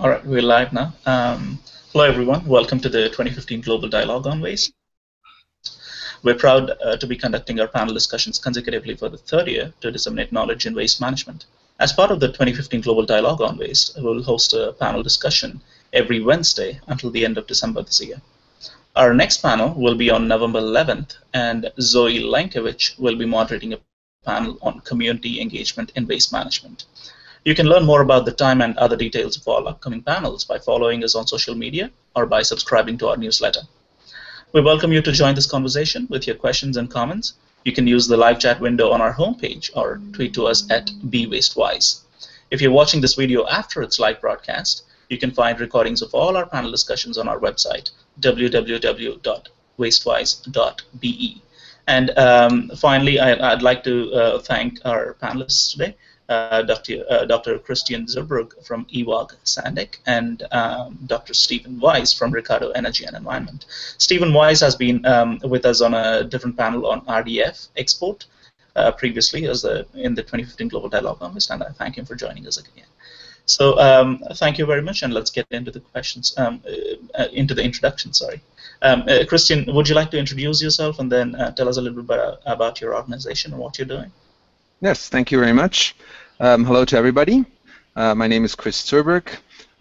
All right, we're live now. Hello, everyone. Welcome to the 2015 Global Dialogue on Waste. We're proud to be conducting our panel discussions consecutively for the third year to disseminate knowledge in waste management. As part of the 2015 Global Dialogue on Waste, we'll host a panel discussion every Wednesday until the end of December this year. Our next panel will be on November 11th, and Zoe Lenkiewicz will be moderating a panel on community engagement in waste management. You can learn more about the time and other details of all upcoming panels by following us on social media or by subscribing to our newsletter. We welcome you to join this conversation with your questions and comments. You can use the live chat window on our homepage or tweet to us at be Waste Wise. If you're watching this video after its live broadcast, you can find recordings of all our panel discussions on our website, www.wastewise.be. And finally, I'd like to thank our panelists today. Dr. Christian Zurbrugg from Eawag Sandec and Dr. Stephen Wise from Ricardo Energy and Environment. Stephen Wise has been with us on a different panel on RDF export previously in the 2015 Global Dialogue on Waste, and I thank him for joining us again. So thank you very much, and let's get into the questions, into the introduction, sorry. Christian, would you like to introduce yourself and then tell us a little bit about your organization and what you're doing? Yes, thank you very much. Hello to everybody. My name is Chris Zurbrugg.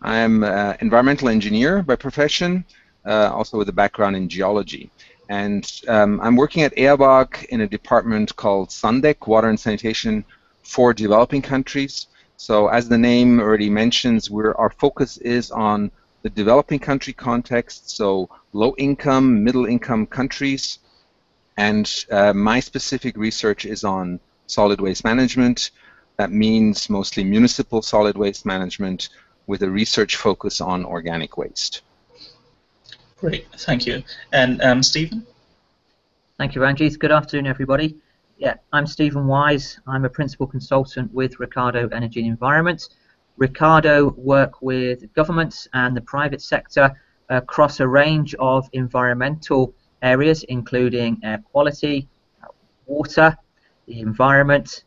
I'm an environmental engineer by profession, also with a background in geology. And I'm working at Eawag in a department called Sandec, Water and Sanitation for Developing Countries. So as the name already mentions, our focus is on the developing country context, so low-income, middle-income countries. And my specific research is on solid waste management. That means mostly municipal solid waste management with a research focus on organic waste. Great, thank you. And Stephen? Thank you, Ranjith. Good afternoon, everybody. Yeah, I'm Stephen Wise. I'm a principal consultant with Ricardo Energy and Environment. Ricardo work with governments and the private sector across a range of environmental areas, including air quality, water, the environment,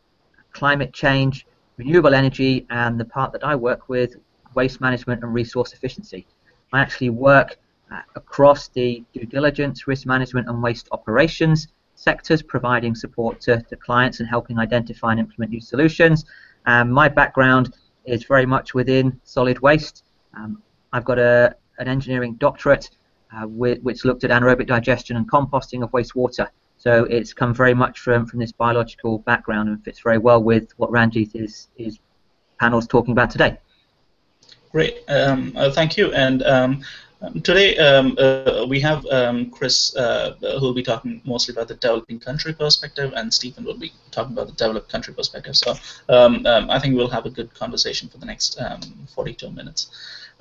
climate change, renewable energy, and the part that I work with, waste management and resource efficiency. I actually work across the due diligence, risk management, and waste operations sectors, providing support to clients and helping identify and implement new solutions. My background is very much within solid waste. I've got an engineering doctorate which looked at anaerobic digestion and composting of wastewater. So it's come very much from this biological background and fits very well with what Ranjith is panel's talking about today. Great, thank you. And today we have Chris, who will be talking mostly about the developing country perspective, and Stephen will be talking about the developed country perspective. So I think we'll have a good conversation for the next 42 minutes.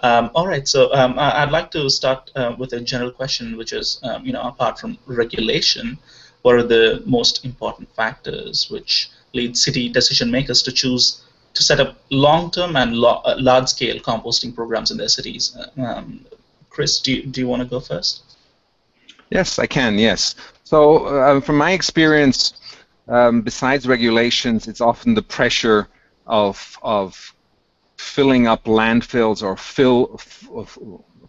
All right, so I'd like to start with a general question, which is, you know, apart from regulation, what are the most important factors which lead city decision makers to choose to set up long-term and large-scale composting programs in their cities? Chris, do you want to go first? Yes, I can, yes. So from my experience, besides regulations, it's often the pressure of filling up landfills or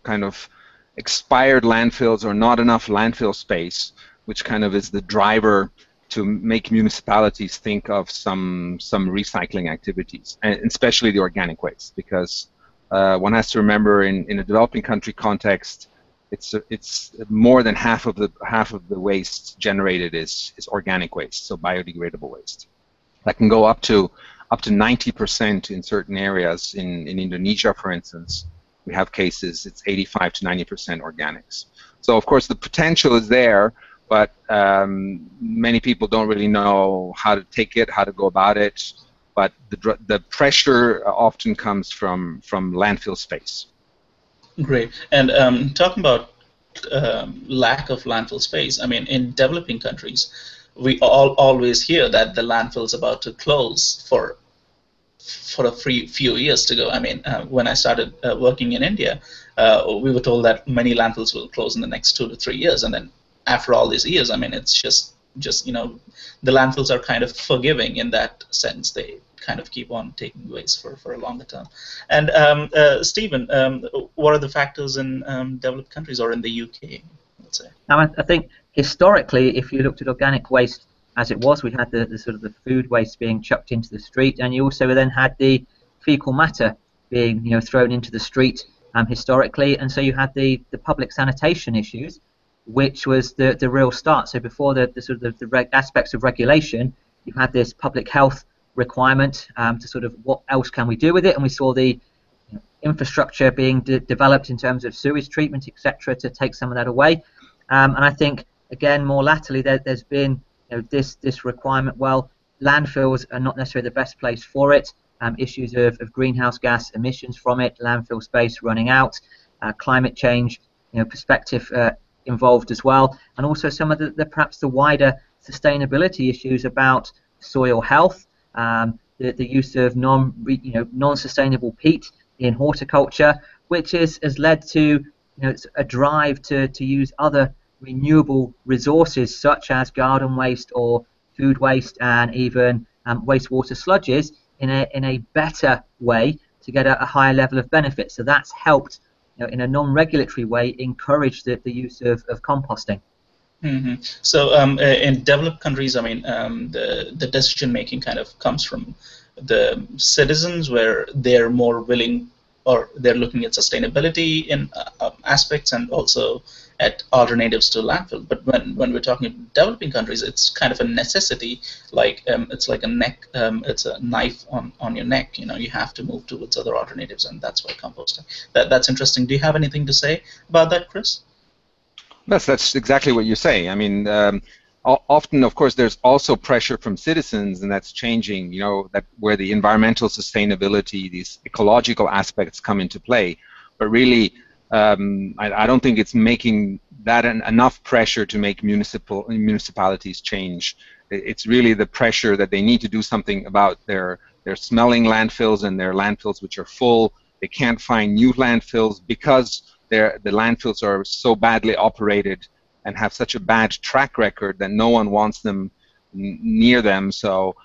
kind of expired landfills or not enough landfill space, which kind of is the driver to make municipalities think of some recycling activities, and especially the organic waste, because one has to remember in a developing country context, it's more than half of the waste generated is organic waste, so biodegradable waste. That can go up to 90% in certain areas. In Indonesia, for instance, we have cases it's 85 to 90% organics. So of course the potential is there, but many people don't really know how to take it, how to go about it. But the pressure often comes from landfill space. Great. And talking about lack of landfill space, I mean, in developing countries, we always hear that the landfill's about to close for a few years to go. I mean, when I started working in India, we were told that many landfills will close in the next 2 to 3 years, and then after all these years, I mean, it's just, you know, the landfills are kind of forgiving in that sense. They kind of keep on taking waste for a longer term. And Stephen, what are the factors in developed countries or in the UK, let's say? I think historically, if you looked at organic waste as it was, we had the sort of the food waste being chucked into the street, and you also then had the fecal matter being, you know, thrown into the street historically, and so you had the public sanitation issues, which was the real start. So before the sort of the aspects of regulation, you had this public health requirement to sort of what else can we do with it, and we saw the infrastructure being developed in terms of sewage treatment, etc., to take some of that away. And I think again, more latterly, there's been this requirement. Well, landfills are not necessarily the best place for it. Issues of greenhouse gas emissions from it, landfill space running out, climate change, perspective involved as well, and also some of the perhaps the wider sustainability issues about soil health, the use of non-sustainable peat in horticulture, which has led to a drive to use other renewable resources such as garden waste or food waste and even wastewater sludges in a better way to get a higher level of benefit. So that's helped, in a non-regulatory way, encourage the use of composting. Mm-hmm. So in developed countries, I mean, the decision-making kind of comes from the citizens, where they're more willing, or they're looking at sustainability in aspects and also at alternatives to landfill. But when we're talking about developing countries, it's kind of a necessity. Like it's like a neck, it's a knife on your neck. You have to move towards other alternatives, and that's why composting. That's interesting. Do you have anything to say about that, Chris? That's exactly what you say. I mean, often, of course, there's also pressure from citizens, and that's changing. That where the environmental sustainability, these ecological aspects come into play, but really. I don't think it's making that enough pressure to make municipalities change. It's really the pressure that they need to do something about their smelling landfills and their landfills which are full. They can't find new landfills because the landfills are so badly operated and have such a bad track record that no one wants them near them. So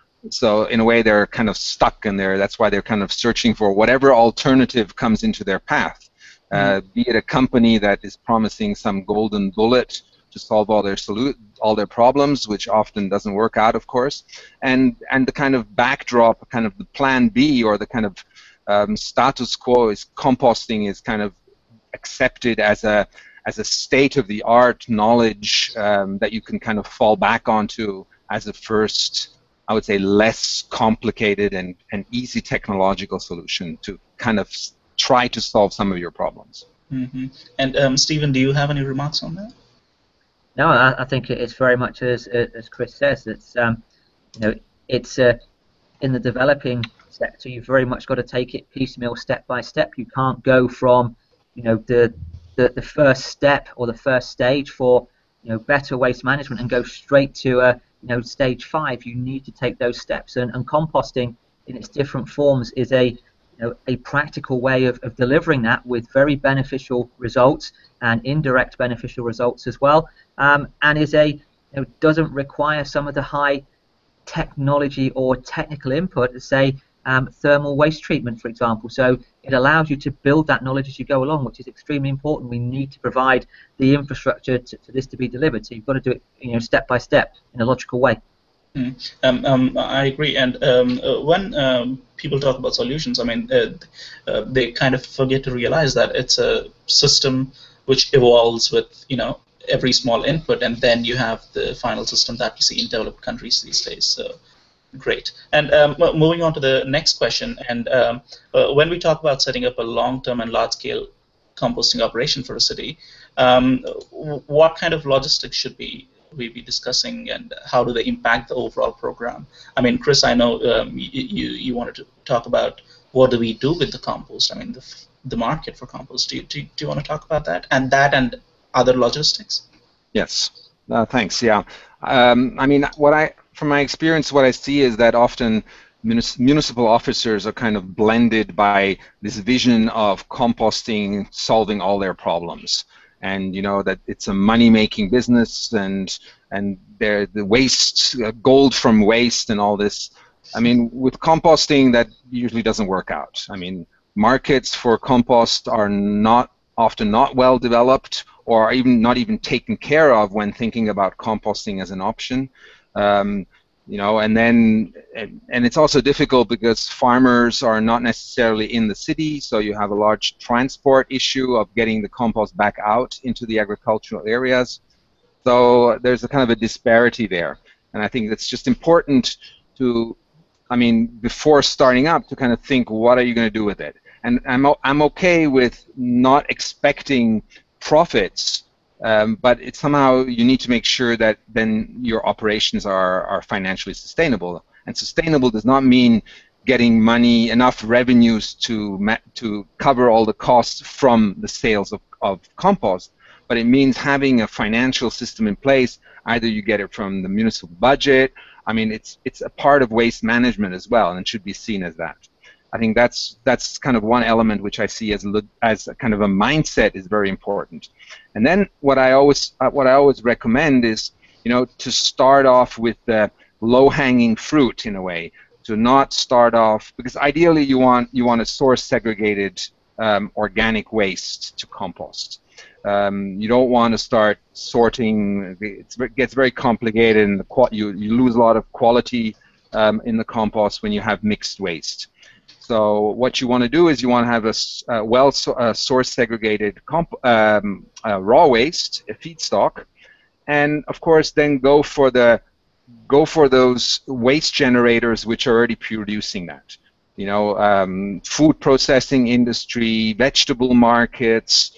in a way, they're kind of stuck in there. That's why they're kind of searching for whatever alternative comes into their path. Be it a company that is promising some golden bullet to solve all their problems, which often doesn't work out, of course, and the kind of backdrop, kind of the plan B or the kind of status quo is composting is kind of accepted as a state-of-the-art knowledge that you can kind of fall back onto as a first, I would say, less complicated and easy technological solution to kind of try to solve some of your problems. Mm-hmm. And Stephen, do you have any remarks on that? No, I think it's very much as Chris says. It's it's in the developing sector, you've very much got to take it piecemeal, step by step. You can't go from the first step or the first stage for better waste management and go straight to stage 5. You need to take those steps, and composting in its different forms is a practical way of delivering that with very beneficial results and indirect beneficial results as well, and is doesn't require some of the high technology or technical input, say thermal waste treatment, for example. So it allows you to build that knowledge as you go along, which is extremely important. We need to provide the infrastructure for this to be delivered. So you've got to do it, step by step in a logical way. I agree, and when people talk about solutions, I mean, they kind of forget to realize that it's a system which evolves with, every small input, and then you have the final system that you see in developed countries these days. So, great. And moving on to the next question, and when we talk about setting up a long-term and large-scale composting operation for a city, what kind of logistics should we be discussing, and how do they impact the overall program? I mean, Chris, I know you wanted to talk about what do we do with the compost. I mean, the market for compost. Do you want to talk about that and other logistics? Yes. Thanks. Yeah. I mean, from my experience, what I see is that often municipal officers are kind of blended by this vision of composting solving all their problems. And that it's a money-making business, and the waste, gold from waste, and all this I mean, with composting, that usually doesn't work out. I mean, markets for compost are often not well developed, or even not even taken care of when thinking about composting as an option. You know, and it's also difficult because farmers are not necessarily in the city, so you have a large transport issue of getting the compost back out into the agricultural areas. So there's a kind of a disparity there, and I think it's just important to, I mean, before starting up, to kind of think, what are you going to do with it? And I'm okay with not expecting profits. But it's somehow you need to make sure that then your operations are financially sustainable. And sustainable does not mean getting money, enough revenues to cover all the costs from the sales of compost, but it means having a financial system in place. Either you get it from the municipal budget. I mean, it's a part of waste management as well, and it should be seen as that. I think that's kind of one element which I see as a kind of a mindset is very important. And then what I always recommend is, you know, to start off with the low-hanging fruit in a way. To not start off, because ideally you want to source segregated organic waste to compost. You don't want to start sorting. It gets very complicated, and you lose a lot of quality in the compost when you have mixed waste. So what you want to do is you want to have a well-source segregated raw waste, a feedstock, and of course then go for those waste generators which are already producing that. You know, food processing industry, vegetable markets,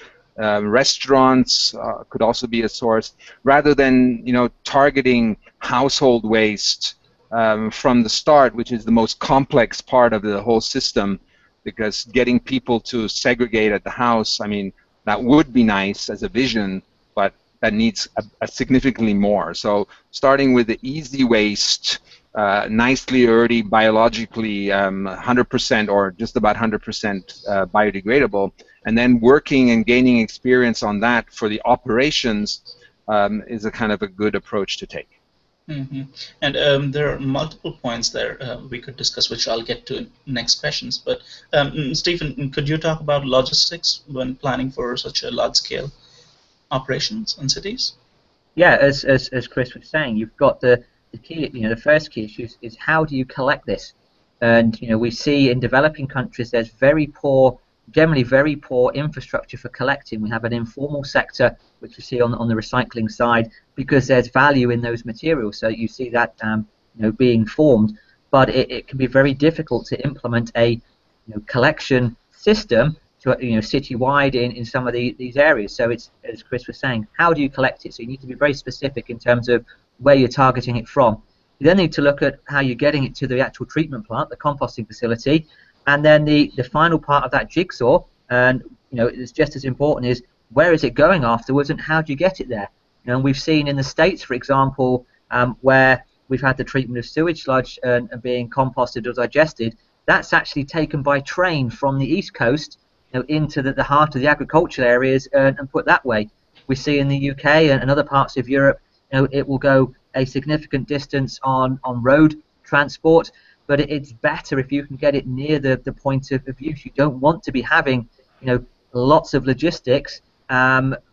restaurants could also be a source, rather than, you know, targeting household waste from the start, which is the most complex part of the whole system, because getting people to segregate at the house, I mean, that would be nice as a vision, but that needs a significantly more. So starting with the easy waste, nicely already biologically 100% or just about 100% biodegradable, and then working and gaining experience on that for the operations is a kind of a good approach to take. Mm-hmm. And there are multiple points there we could discuss, which I'll get to in next questions. But Stephen, could you talk about logistics when planning for such a large-scale operations in cities? Yeah, as Chris was saying, you've got the key. You know, the first key issue is how do you collect this? And you know, we see in developing countries there's very poor, generally very poor infrastructure for collecting. We have an informal sector, which you see on the recycling side, because there's value in those materials. So you see that you know, being formed, but it can be very difficult to implement a, you know, collection system to, you know, city-wide in some of these areas. So it's, as Chris was saying, how do you collect it? So you need to be very specific in terms of where you're targeting it from. You then need to look at how you're getting it to the actual treatment plant, the composting facility. And then the final part of that jigsaw, and you know, it's just as important, is where is it going afterwards, and how do you get it there? You know, and we've seen in the States, for example, where we've had the treatment of sewage sludge and being composted or digested, that's actually taken by train from the East Coast, you know, into the heart of the agricultural areas and put that way. We see in the UK and other parts of Europe, you know, it will go a significant distance on road transport. But it's better if you can get it near the point of use. You don't want to be having, you know, lots of logistics, you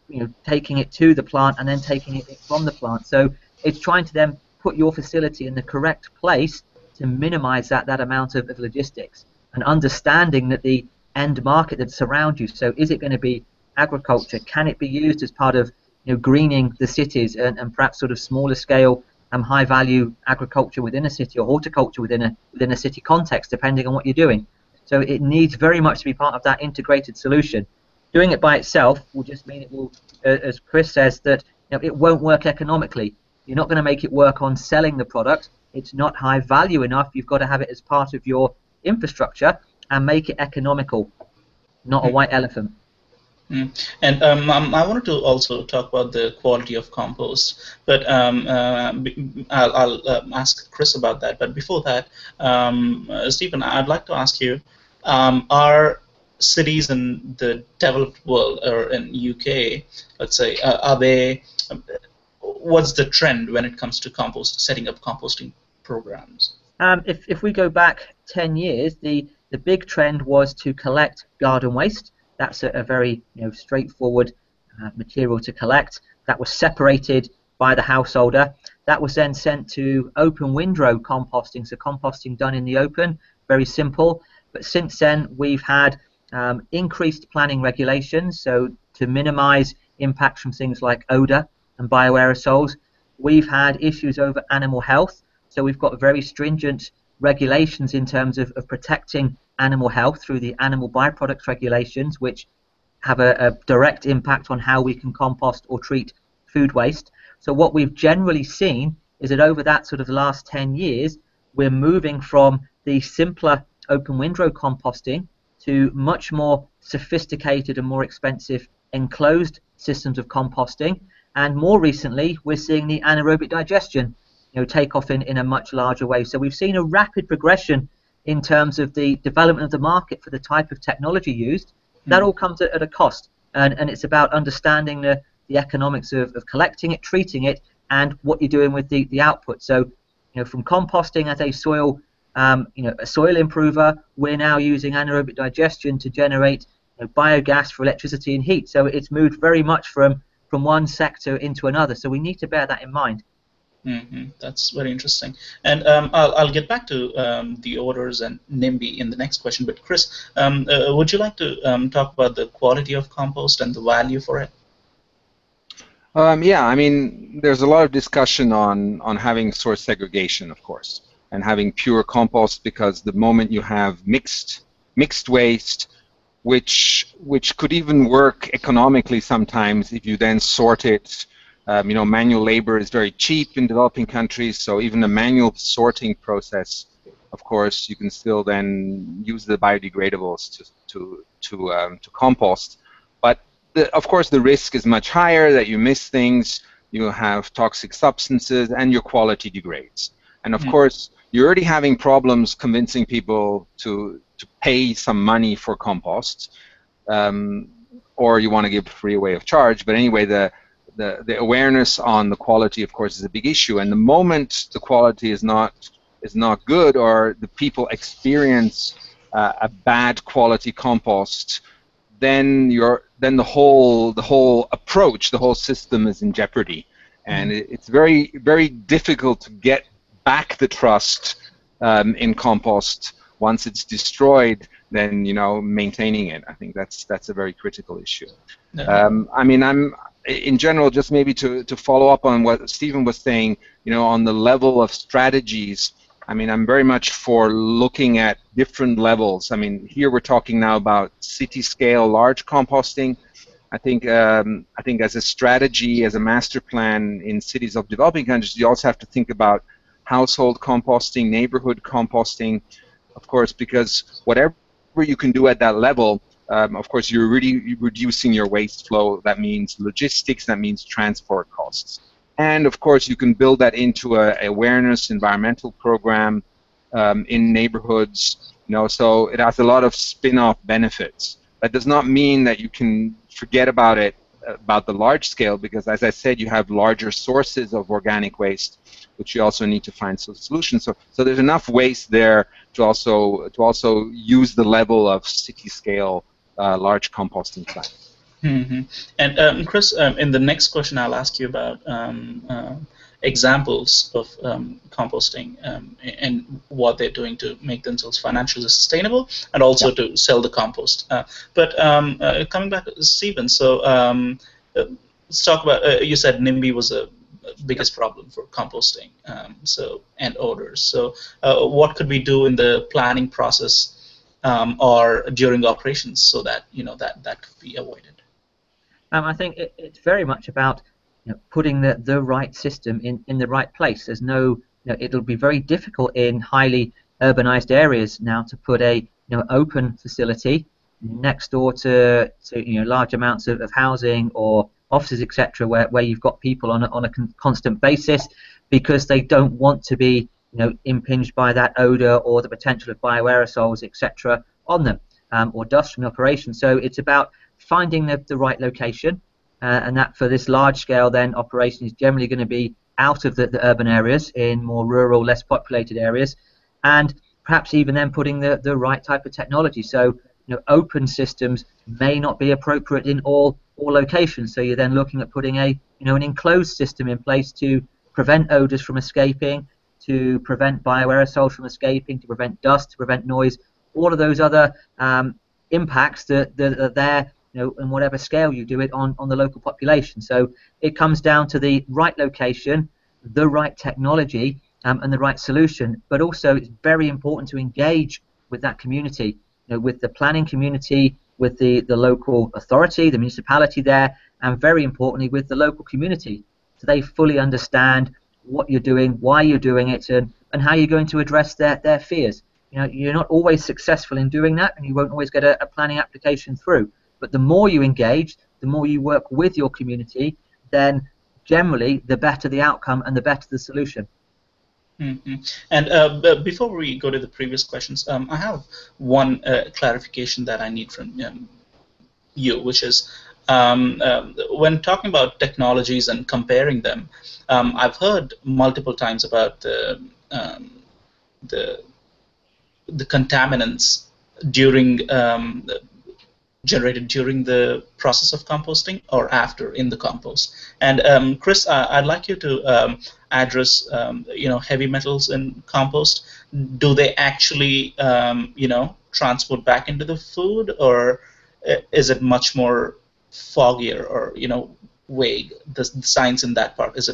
know, taking it to the plant and then taking it from the plant. So it's trying to then put your facility in the correct place to minimise that amount of logistics, and understanding that the end market that surrounds you. So is it going to be agriculture? Can it be used as part of, you know, greening the cities and perhaps sort of smaller scale? High-value agriculture within a city, or horticulture within a city context, depending on what you're doing. So it needs very much to be part of that integrated solution. Doing it by itself will just mean it will, as Chris says, that, you know, it won't work economically. You're not going to make it work on selling the product. It's not high value enough. You've got to have it as part of your infrastructure and make it economical, not a white elephant. Mm. And I wanted to also talk about the quality of compost, but I'll ask Chris about that. But before that, Stephen, I'd like to ask you, are cities in the developed world, or in UK, let's say, are they, what's the trend when it comes to compost, setting up composting programs? If we go back 10 years, the big trend was to collect garden waste. That's a very straightforward material to collect. That was separated by the householder. That was then sent to open windrow composting, so composting done in the open, very simple. But since then, we've had increased planning regulations, so to minimize impact from things like odor and bioaerosols. We've had issues over animal health, so we've got very stringent regulations in terms of protecting animal health through the animal byproducts regulations, which have a direct impact on how we can compost or treat food waste. So what we've generally seen is that over that sort of last 10 years, we're moving from the simpler open windrow composting to much more sophisticated and more expensive enclosed systems of composting. And more recently, we're seeing the anaerobic digestion take off in a much larger way. So we've seen a rapid progression in terms of the development of the market for the type of technology used. That all comes at a cost, and it's about understanding the economics of collecting it, treating it, and what you're doing with the output. So from composting as a soil a soil improver, we're now using anaerobic digestion to generate biogas for electricity and heat. So it's moved very much from one sector into another, so we need to bear that in mind. That's very interesting. And I'll get back to the odors and NIMBY in the next question, but Chris, would you like to talk about the quality of compost and the value for it? Yeah, I mean, there's a lot of discussion on having source segregation, of course, and having pure compost, because the moment you have mixed waste, which could even work economically sometimes if you then sort it. Manual labor is very cheap in developing countries, so even a manual sorting process, of course, you can still then use the biodegradables to compost. But of course, the risk is much higher that you miss things, you have toxic substances, and your quality degrades. And of course, you're already having problems convincing people to pay some money for compost, or you want to give free away of charge. But anyway, the awareness on the quality, of course, is a big issue. And the moment the quality is not good, or the people experience a bad quality compost, then the whole approach, the whole system is in jeopardy. And it's very, very difficult to get back the trust in compost. Once it's destroyed, then maintaining it. I think that's a very critical issue. No. I mean, in general, just maybe to follow up on what Stephen was saying, on the level of strategies. I mean, I'm very much for looking at different levels. I mean, here we're talking now about city-scale, large composting. I think as a strategy, as a master plan in cities of developing countries, you also have to think about household composting, neighborhood composting. Of course, because whatever you can do at that level, of course, you're really reducing your waste flow. That means logistics, that means transport costs. And of course, you can build that into an awareness environmental program in neighborhoods. So it has a lot of spin-off benefits. That does not mean that you can forget about it, about the large scale, because as I said, you have larger sources of organic waste, which you also need to find solutions. So there's enough waste there to also use the level of city scale large composting plants. And Chris, in the next question, I'll ask you about examples of composting and what they're doing to make themselves financially sustainable and also to sell the compost. But coming back to Stephen, so let's talk about, you said NIMBY was the biggest problem for composting and odors. So what could we do in the planning process or during operations so that, that could be avoided? I think it's very much about putting the right system in the right place. There's no, it'll be very difficult in highly urbanized areas now to put a open facility next door to large amounts of housing or offices, etc., where you've got people on a constant basis, because they don't want to be impinged by that odor or the potential of bioaerosols, etc., on them, or dust from the operation. So it's about finding the right location. And that for this large scale then operation is generally going to be out of the urban areas in more rural, less populated areas, and perhaps even then putting the right type of technology. So open systems may not be appropriate in all locations, so you're then looking at putting a an enclosed system in place to prevent odors from escaping, to prevent bioaerosols from escaping, to prevent dust, to prevent noise, all of those other impacts that are there, in whatever scale you do it on the local population. So it comes down to the right location, the right technology, and the right solution. But also it's very important to engage with that community, with the planning community, with the local authority, the municipality there, and very importantly with the local community, so they fully understand what you're doing, why you're doing it, and how you're going to address their fears. You're not always successful in doing that, and you won't always get a planning application through. But the more you engage, the more you work with your community, then generally the better the outcome and the better the solution. Mm-hmm. And before we go to the previous questions, I have one clarification that I need from you, which is when talking about technologies and comparing them, I've heard multiple times about the contaminants during generated during the process of composting or after in the compost. And Chris, I'd like you to address heavy metals in compost. Do they actually transport back into the food, or is it much more foggier or vague? The science in that part, is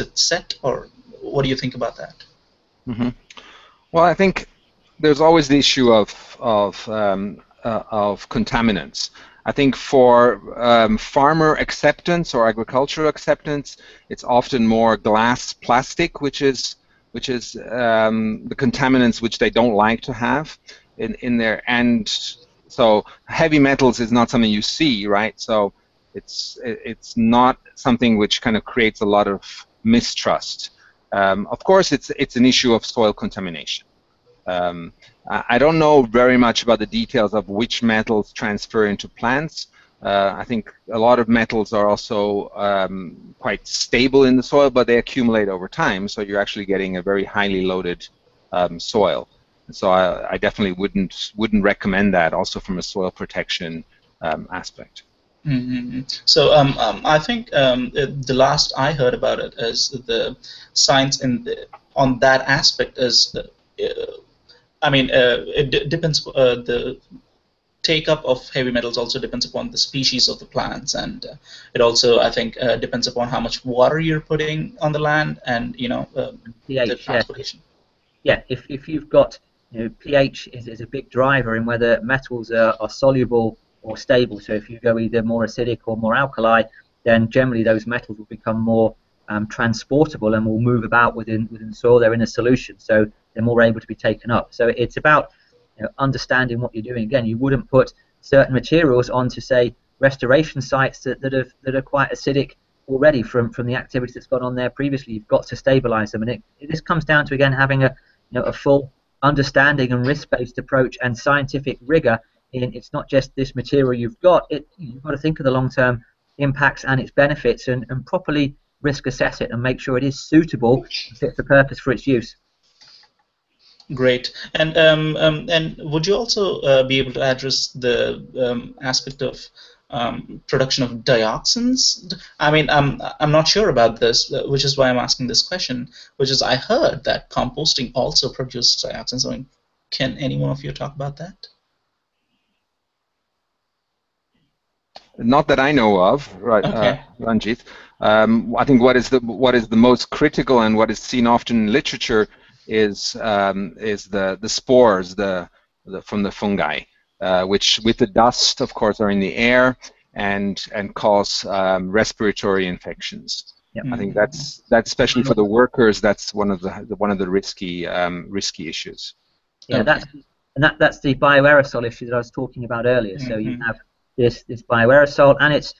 it set, or what do you think about that? Mm-hmm. Well, I think there's always the issue of contaminants. I think for farmer acceptance or agricultural acceptance, it's often more glass, plastic, which is the contaminants which they don't like to have in there. And so heavy metals is not something you see, right? So it's not something which kind of creates a lot of mistrust. Of course, it's an issue of soil contamination. I don't know very much about the details of which metals transfer into plants. I think a lot of metals are also quite stable in the soil, but they accumulate over time, so you're actually getting a very highly loaded soil. And so I definitely wouldn't recommend that, also from a soil protection aspect. Mm-hmm. So I think the last I heard about it is the science on that aspect is it depends. The take-up of heavy metals also depends upon the species of the plants, and it also, I think, depends upon how much water you're putting on the land, and pH, the transportation. Yeah, if you've got pH is a big driver in whether metals are soluble or stable. So if you go either more acidic or more alkali, then generally those metals will become more transportable and will move about within the soil. They're in a solution, so they're more able to be taken up. So it's about understanding what you're doing. Again, you wouldn't put certain materials onto, say, restoration sites that are quite acidic already from the activity that's gone on there previously. You've got to stabilise them, and this comes down to, again, having a full understanding and risk-based approach and scientific rigour. In it's not just this material you've got. You've got to think of the long-term impacts and its benefits, and properly risk assess it and make sure it is suitable and fit for purpose for its use. Great. And and would you also be able to address the aspect of production of dioxins? I mean, I'm not sure about this, which is why I'm asking this question, which is I heard that composting also produces dioxins. I mean, can any one of you talk about that? Not that I know of, right, okay. Ranjit. I think what is the most critical and what is seen often in literature is the spores from the fungi, which with the dust, of course, are in the air and cause respiratory infections. Yep. I think that's especially for the workers. That's one of the risky issues. Yeah, okay. that's the bioaerosol issue that I was talking about earlier. Mm-hmm. So you have this bioaerosol, and it's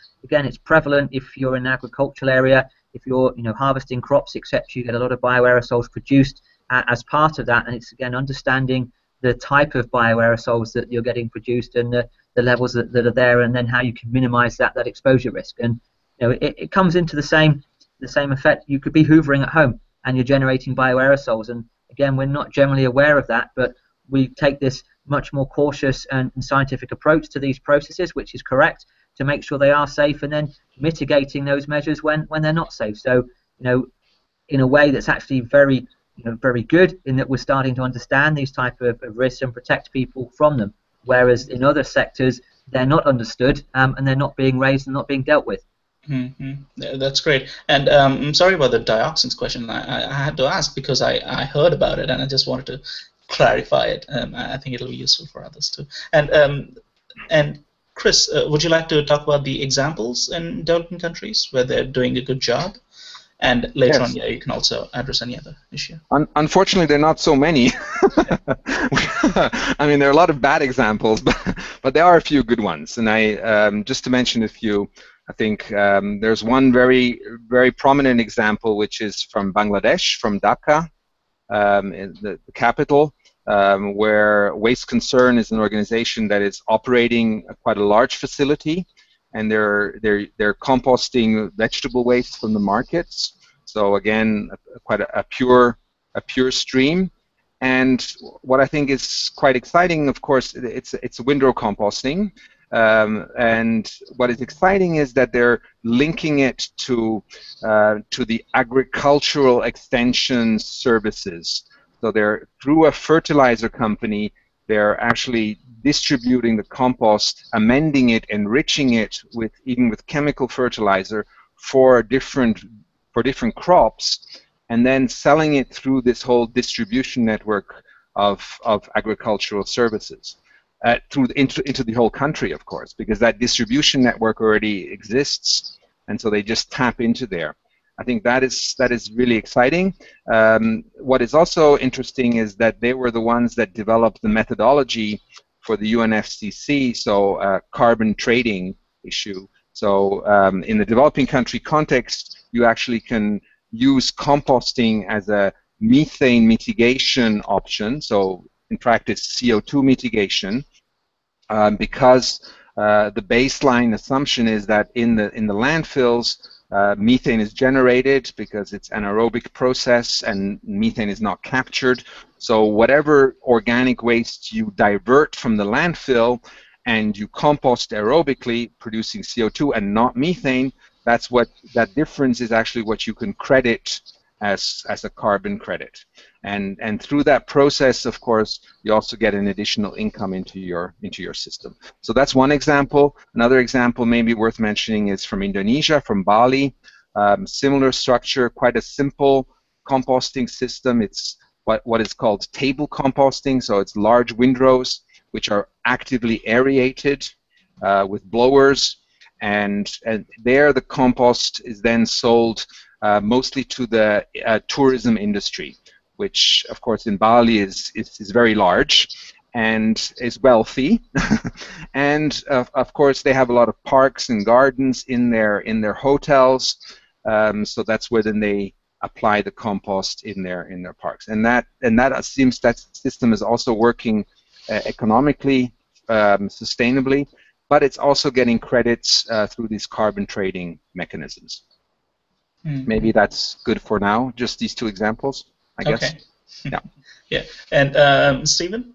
prevalent if you're in an agricultural area, if you're harvesting crops, etc. You get a lot of bioaerosols produced as part of that, and it's again understanding the type of bioaerosols that you're getting produced and the levels that are there, and then how you can minimise that exposure risk. And it comes into the same effect. You could be hoovering at home and you're generating bioaerosols, and Again, we're not generally aware of that, but we take this much more cautious and scientific approach to these processes, which is correct, to make sure they are safe, and then mitigating those measures when they're not safe. So, you know, in a way that's actually very, you know, very good in that we're starting to understand these type of risks and protect people from them, whereas in other sectors they're not understood and they're not being raised and not being dealt with. Mm-hmm. That's great. And I'm sorry about the dioxins question. I had to ask because I heard about it and I just wanted to clarify it. I think it'll be useful for others too. And Chris, would you like to talk about the examples in developing countries where they're doing a good job? And later on, yeah, you can also address any other issue. Unfortunately, there are not so many. I mean, there are a lot of bad examples, but there are a few good ones. And I just to mention a few, I think there's one very, very prominent example, which is from Bangladesh, from Dhaka, the capital, where Waste Concern is an organization that is operating quite a large facility. And they're composting vegetable waste from the markets. So again, quite a pure stream. And what I think is quite exciting, of course, it's window composting. And what is exciting is that they're linking it to the agricultural extension services. So they're through a fertilizer company. They're actually distributing the compost, amending it, enriching it with even with chemical fertilizer for different crops, and then selling it through this whole distribution network of agricultural services into the whole country, of course, because that distribution network already exists, and so they just tap into there. I think that is really exciting. What is also interesting is that they were the ones that developed the methodology for the UNFCCC, so carbon trading issue. So in the developing country context, you actually can use composting as a methane mitigation option, so in practice CO2 mitigation, because the baseline assumption is that in the landfills, methane is generated because it's an anaerobic process and methane is not captured. So whatever organic waste you divert from the landfill and you compost aerobically, producing CO2 and not methane, that's what that difference is actually what you can credit as a carbon credit. And through that process, of course, you also get an additional income into your system. So that's one example. Another example maybe worth mentioning is from Indonesia, from Bali. Similar structure, quite a simple composting system. It's what is called table composting, so it's large windrows which are actively aerated with blowers, and there the compost is then sold mostly to the tourism industry, which of course in Bali is very large and is wealthy, and of course they have a lot of parks and gardens in their hotels, so that's where then they apply the compost in their parks, and that seems that system is also working economically sustainably, but it's also getting credits through these carbon trading mechanisms. Mm. Maybe that's good for now. Just these two examples, I guess. Okay. Yeah. Yeah. And Stephen?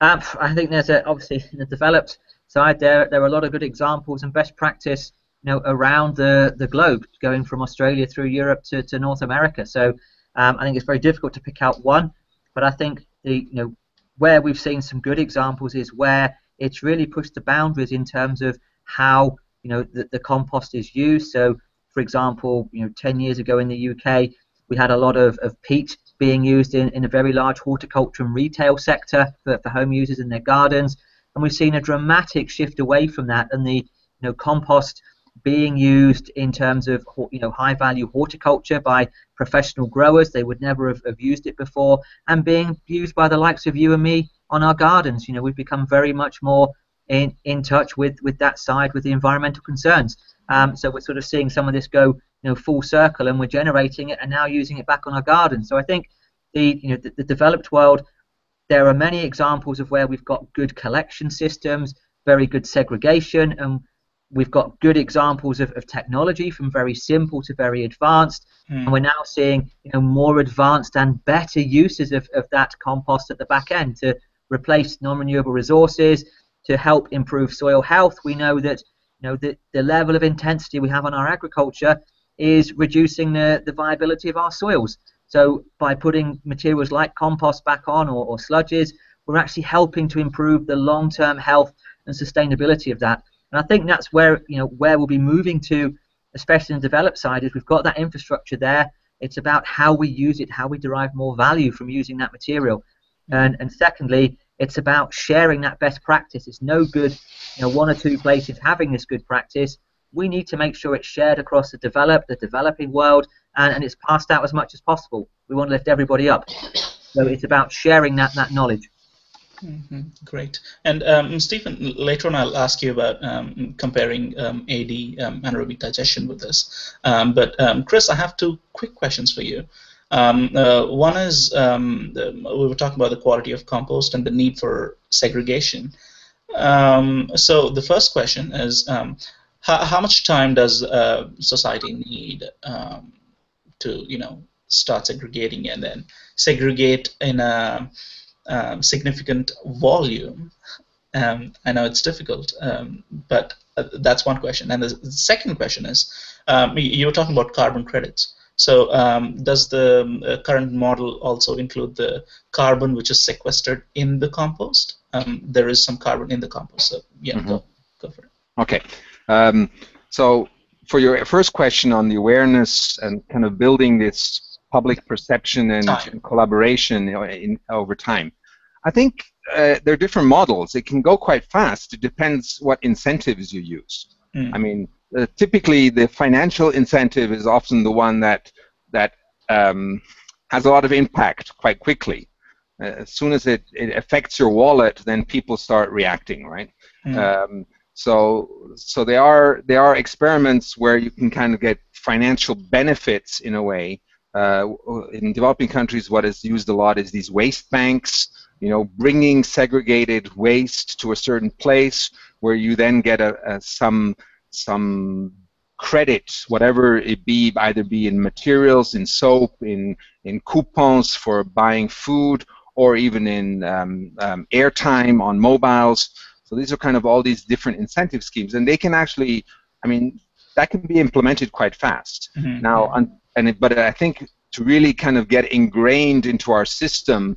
I think there's obviously in the developed side there are a lot of good examples and best practice, you know, around the globe, going from Australia through Europe to North America. So I think it's very difficult to pick out one, but I think where we've seen some good examples is where it's really pushed the boundaries in terms of how the compost is used. So for example, 10 years ago in the UK, we had a lot of peat being used in a very large horticulture and retail sector for home users in their gardens, and we've seen a dramatic shift away from that, and the compost being used in terms of high-value horticulture by professional growers. They would never have used it before, and being used by the likes of you and me on our gardens. We've become very much more in touch with that side, with the environmental concerns. So we're sort of seeing some of this go full circle, and we're generating it and now using it back on our gardens. So I think the developed world, there are many examples of where we've got good collection systems, very good segregation, and We've got good examples of technology from very simple to very advanced, and we're now seeing more advanced and better uses of that compost at the back end to replace non-renewable resources, to help improve soil health. We know that the level of intensity we have on our agriculture is reducing the viability of our soils. So by putting materials like compost back on or sludges, we're actually helping to improve the long-term health and sustainability of that. And I think that's where where we'll be moving to, especially in the developed side, is we've got that infrastructure there. It's about how we use it, how we derive more value from using that material. And secondly, it's about sharing that best practice. It's no good one or two places having this good practice. We need to make sure it's shared across the developed, the developing world, and it's passed out as much as possible. We want to lift everybody up. So it's about sharing that knowledge. Great. And Stephen, later on I'll ask you about comparing AD anaerobic digestion with this. But Chris, I have two quick questions for you. One is we were talking about the quality of compost and the need for segregation. So the first question is, how much time does society need to start segregating and then segregate in a significant volume? I know it's difficult, but that's one question. And the second question is, you were talking about carbon credits. So does the current model also include the carbon which is sequestered in the compost? There is some carbon in the compost, so yeah, go for it. Okay. So for your first question on the awareness and kind of building this public perception and collaboration over time. I think there are different models. It can go quite fast. It depends what incentives you use. I mean, typically the financial incentive is often the one that has a lot of impact quite quickly. As soon as it affects your wallet, then people start reacting, right? So there are experiments where you can kind of get financial benefits in a way. In developing countries, what is used a lot is these waste banks, bringing segregated waste to a certain place where you then get some credit, whatever it be, either be in materials, in soap, in coupons for buying food, or even in airtime on mobiles. So these are kind of all these different incentive schemes, and they can actually, that can be implemented quite fast. Now, but I think to really kind of get ingrained into our system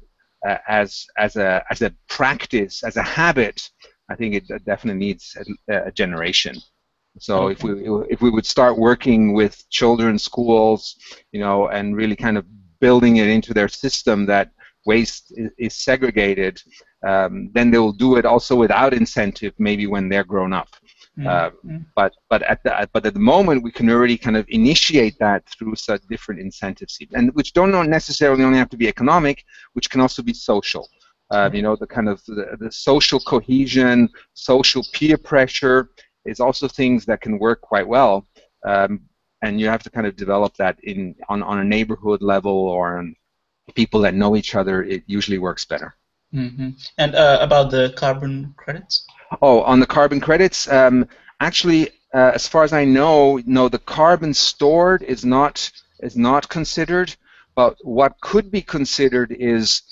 as a practice, as a habit, I think it definitely needs a generation. So if we would start working with children, schools, and really kind of building it into their system that waste is segregated, then they will do it also without incentive, maybe when they're grown up. But at the moment we can already kind of initiate that through such different incentives, and which don't necessarily only have to be economic, which can also be social. The kind of the social cohesion, social peer pressure is also things that can work quite well, and you have to kind of develop that on a neighborhood level or on people that know each other. It usually works better. And about the carbon credits. Oh, on the carbon credits, actually, as far as I know, no, the carbon stored is not considered. But what could be considered is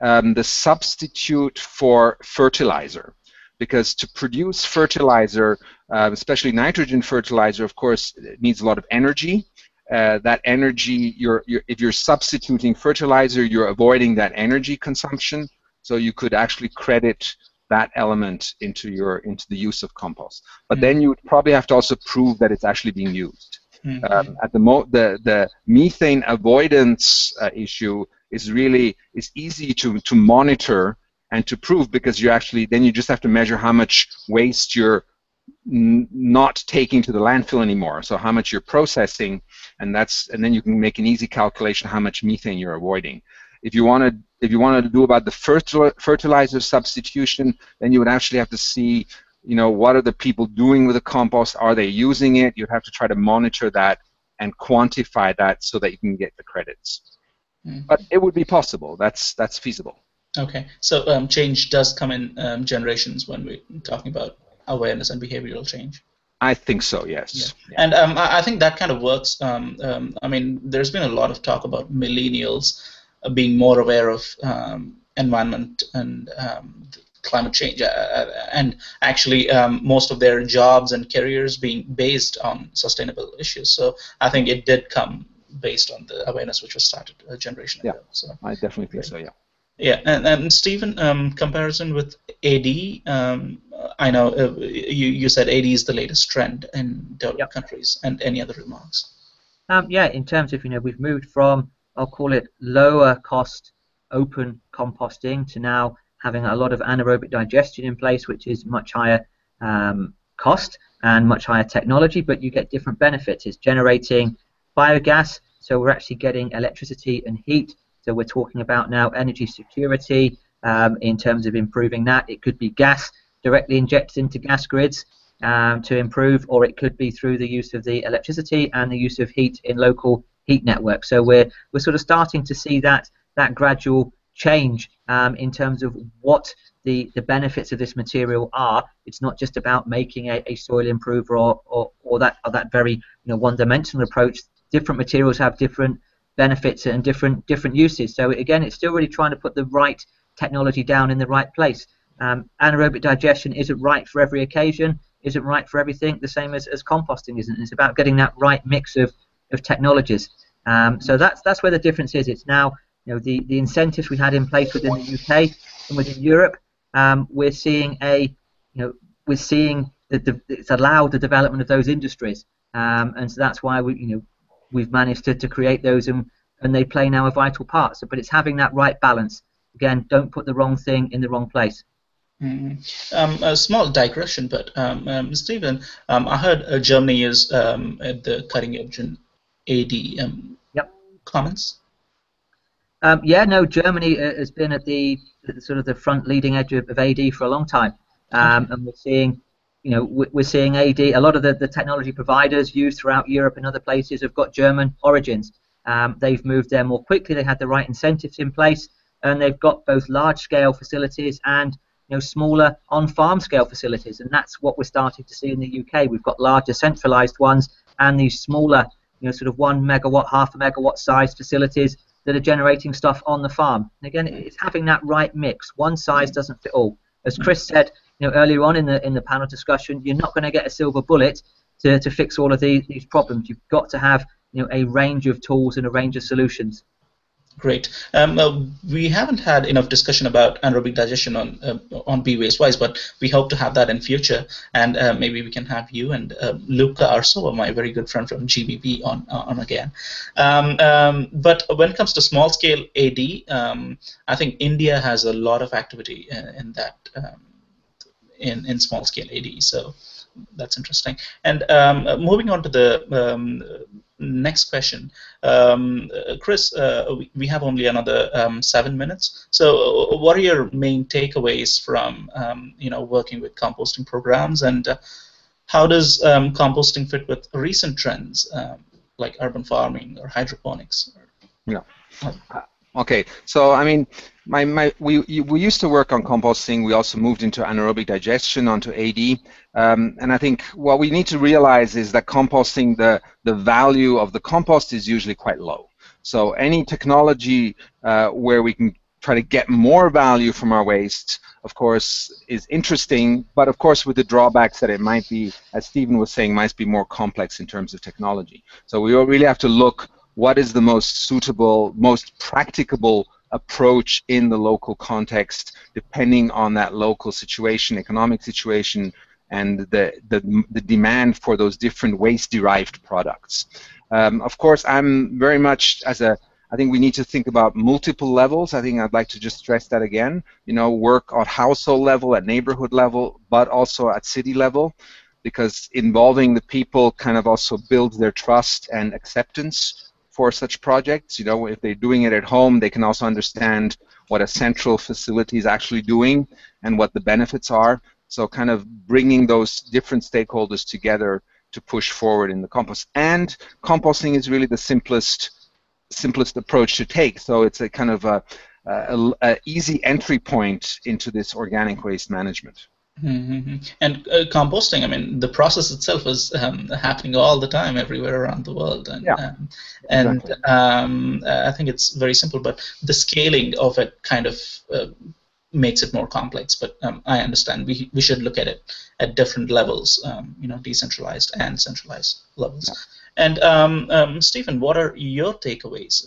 the substitute for fertilizer, because to produce fertilizer, especially nitrogen fertilizer, of course, it needs a lot of energy. That energy, if you're substituting fertilizer, you're avoiding that energy consumption. So you could actually credit that element into the use of compost, but then you would probably have to also prove that it's actually being used. At the methane avoidance issue is easy to monitor and to prove, because you just have to measure how much waste you're not taking to the landfill anymore. So how much you're processing, and then you can make an easy calculation how much methane you're avoiding. If you wanted to do about the fertilizer substitution, then you would actually have to see, what are the people doing with the compost? Are they using it? You'd have to try to monitor that and quantify that so that you can get the credits. But it would be possible. That's feasible. Okay. So change does come in generations when we're talking about awareness and behavioral change. I think so, yes. Yeah. And I think that kind of works. I mean, there's been a lot of talk about millennials being more aware of environment and climate change, and actually most of their jobs and careers being based on sustainable issues. So I think it did come based on the awareness which was started a generation ago. So I definitely think so, yeah. Yeah, and Stephen, comparison with AD, I know you said AD is the latest trend in developed countries, and any other remarks? Yeah, in terms of, we've moved from, I'll call it lower cost open composting to now having a lot of anaerobic digestion in place, which is much higher cost and much higher technology, but you get different benefits. It's generating biogas, so we're actually getting electricity and heat. So we're talking about now energy security in terms of improving that. It could be gas directly injected into gas grids to improve, or it could be through the use of the electricity and the use of heat in local heat networks. So we're sort of starting to see that gradual change in terms of what the benefits of this material are. It's not just about making a soil improver or that very one-dimensional approach. Different materials have different benefits and different uses. So again, it's still really trying to put the right technology down in the right place. Anaerobic digestion isn't right for every occasion, isn't right for everything, the same as composting isn't. It's about getting that right mix of technologies. So that's where the difference is. It's now the incentives we had in place within the UK and within Europe. We're seeing it's allowed the development of those industries, and so that's why we've managed to create those, and they play now a vital part. So, but it's having that right balance. Again, don't put the wrong thing in the wrong place. Mm-hmm. A small digression, but Stephen, I heard Germany is at the cutting edge in AD. Comments? Yeah, no, Germany has been at the sort of the front leading edge of AD for a long time, and we're seeing. We're seeing AD, a lot of the technology providers used throughout Europe and other places have got German origins. They've moved there more quickly, they had the right incentives in place, and they've got both large-scale facilities and smaller on-farm scale facilities, and that's what we're starting to see in the UK. We've got larger centralized ones and these smaller sort of 1 megawatt, half a megawatt sized facilities that are generating stuff on the farm. And again, it's having that right mix. One size doesn't fit all. As Chris said, earlier on in the panel discussion, you're not going to get a silver bullet to fix all of these problems. You've got to have a range of tools and a range of solutions. Great. We haven't had enough discussion about anaerobic digestion on be Waste Wise, but we hope to have that in future, and maybe we can have you and Luca Arso, my very good friend from GBB, on again. But when it comes to small scale AD, I think India has a lot of activity in that. In small scale AD, so that's interesting. And moving on to the next question, Chris, we have only another 7 minutes. So, what are your main takeaways from working with composting programs, and how does composting fit with recent trends like urban farming or hydroponics? Yeah. Okay, so I mean, we used to work on composting. We also moved into anaerobic digestion, onto AD, and I think what we need to realize is that composting, the value of the compost is usually quite low. So any technology where we can try to get more value from our waste, of course, is interesting, but of course with the drawbacks that it might be, as Stephen was saying, might be more complex in terms of technology. So we really have to look what is the most suitable, most practicable approach in the local context, depending on that local situation, economic situation, and the demand for those different waste-derived products. Of course, I'm very much I think we need to think about multiple levels. I think I'd like to just stress that again. Work on household level, at neighborhood level, but also at city level, because involving the people kind of also builds their trust and acceptance for such projects. If they're doing it at home, they can also understand what a central facility is actually doing and what the benefits are. So kind of bringing those different stakeholders together to push forward in the compost. And composting is really the simplest approach to take. So it's a kind of a easy entry point into this organic waste management. Mm-hmm. And composting, I mean, the process itself is happening all the time everywhere around the world. And, yeah, exactly. I think it's very simple, but the scaling of it kind of makes it more complex. But I understand we should look at it at different levels, you know, decentralized and centralized levels. Yeah. And Stephen, what are your takeaways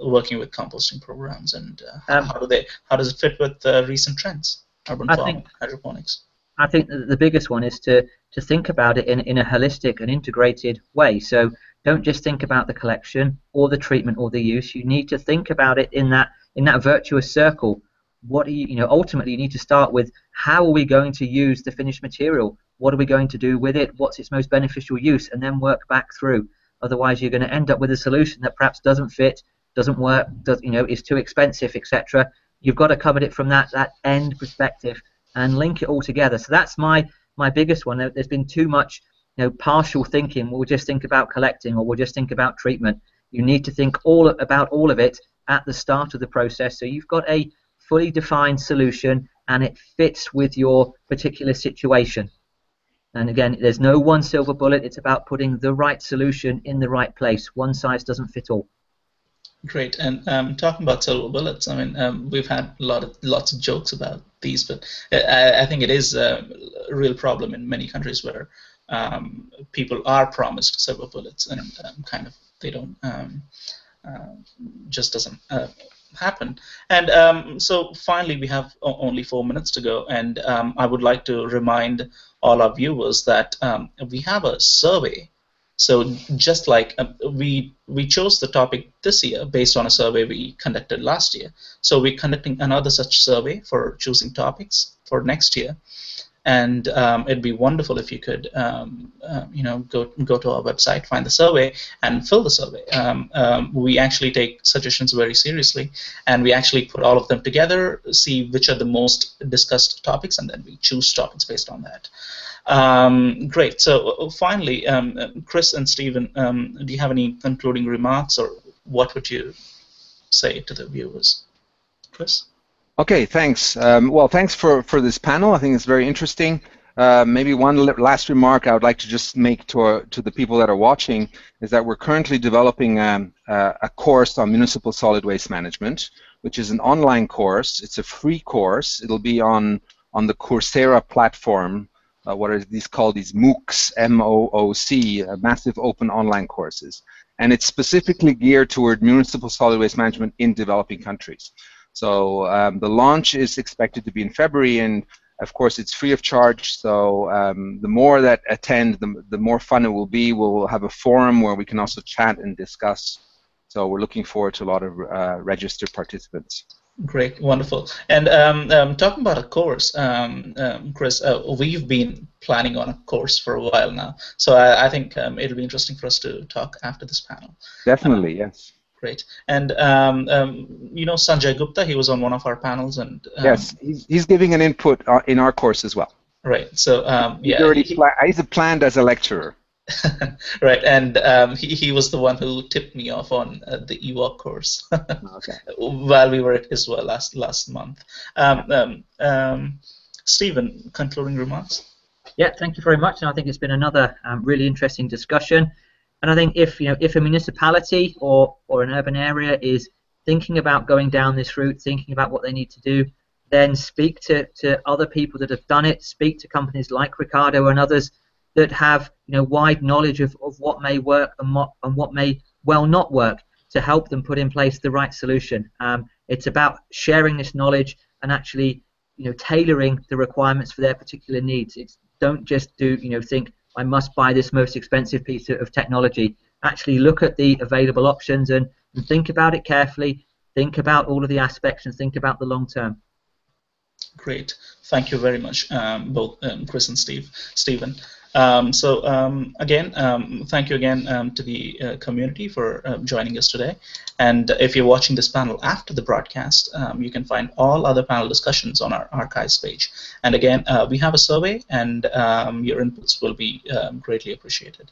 working with composting programs, and how does it fit with recent trends? Urban farming, hydroponics. I think the biggest one is to think about it in a holistic and integrated way. So don't just think about the collection or the treatment or the use. You need to think about it in that virtuous circle. What are you know, ultimately you need to start with, how are we going to use the finished material? What are we going to do with it? What's its most beneficial use? And then work back through. Otherwise, you're going to end up with a solution that perhaps doesn't fit, doesn't work, is too expensive, etc. You've got to cover it from that end perspective and link it all together. So that's my biggest one. There's been too much, you know, partial thinking. We'll just think about collecting, or we'll just think about treatment. You need to think about all of it at the start of the process, so you've got a fully defined solution and it fits with your particular situation. And again, there's no one silver bullet. It's about putting the right solution in the right place. One size doesn't fit all. Great. And talking about silver bullets, I mean, we've had lots of jokes about these, but I think it is a real problem in many countries where people are promised silver bullets and kind of they don't just doesn't happen. And so finally, we have only 4 minutes to go, and I would like to remind all our viewers that we have a survey. So just like we chose the topic this year based on a survey we conducted last year, so we're conducting another such survey for choosing topics for next year, and it'd be wonderful if you could you know, go to our website, find the survey, and fill the survey. We actually take suggestions very seriously, and we actually put all of them together, see which are the most discussed topics, and then we choose topics based on that. Great. So finally, Chris and Stephen, do you have any concluding remarks, or what would you say to the viewers? Chris? Okay, thanks. Well, thanks for this panel. I think it's very interesting. Maybe one last remark I would like to just make to the people that are watching is that we're currently developing a course on municipal solid waste management, which is an online course. It's a free course. It'll be on the Coursera platform. What are these called? These MOOCs, M-O-O-C, Massive Open Online Courses. And it's specifically geared toward municipal solid waste management in developing countries. So the launch is expected to be in February, and of course it's free of charge, so the more that attend, the more fun it will be. We'll have a forum where we can also chat and discuss. So we're looking forward to a lot of registered participants. Great, wonderful. And talking about a course, Chris, we've been planning on a course for a while now, so I think it'll be interesting for us to talk after this panel. Definitely, yes. Great. And you know, Sanjay Gupta, he was on one of our panels, and yes, he's giving an input in our course as well. Right. So yeah, he's planned as a lecturer. Right, and he was the one who tipped me off on the Eawag course. Okay. While we were at ISWA last month. Stephen, concluding remarks? Yeah, thank you very much, and I think it's been another really interesting discussion. And I think if a municipality or an urban area is thinking about going down this route, thinking about what they need to do, then speak to other people that have done it, speak to companies like Ricardo and others that have, you know, wide knowledge of what may work and what may well not work, to help them put in place the right solution. It's about sharing this knowledge and actually, you know, tailoring the requirements for their particular needs. It's don't just do, you know, think I must buy this most expensive piece of technology. Actually look at the available options and think about it carefully, think about all of the aspects, and think about the long term. Great. Thank you very much, both Chris and Stephen. Again, thank you again to the community for joining us today. And if you're watching this panel after the broadcast, you can find all other panel discussions on our archives page. And again, we have a survey, and your inputs will be greatly appreciated.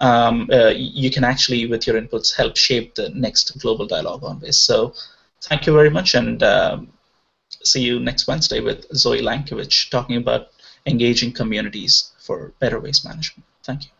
You can actually, with your inputs, help shape the next global dialogue on waste. So thank you very much, and see you next Wednesday with Zoe Lenkiewicz talking about engaging communities for better waste management. Thank you.